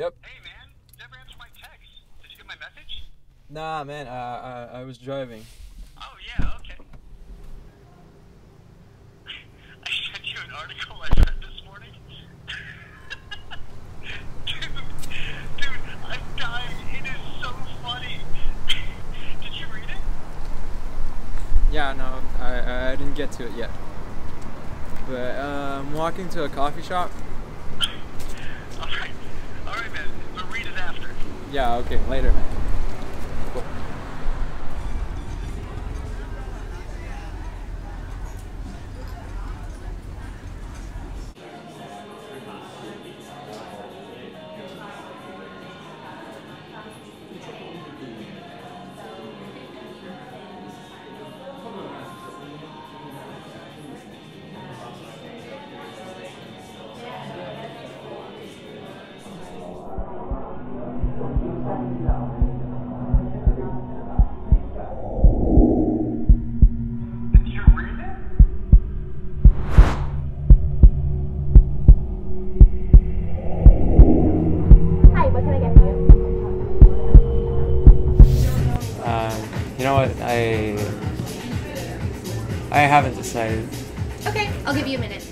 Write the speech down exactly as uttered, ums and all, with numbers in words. Yep. Hey man, never answered my text. Did you get my message? Nah man, uh, I, I was driving. Oh yeah, okay. I sent you an article I read this morning. dude, dude, I'm dying. It is so funny. Did you read it? Yeah, no, I, I didn't get to it yet. But uh, I'm walking to a coffee shop. Alright, alright man, we'll read it after. Yeah, okay, later man. Cool. I haven't decided. Okay, I'll give you a minute.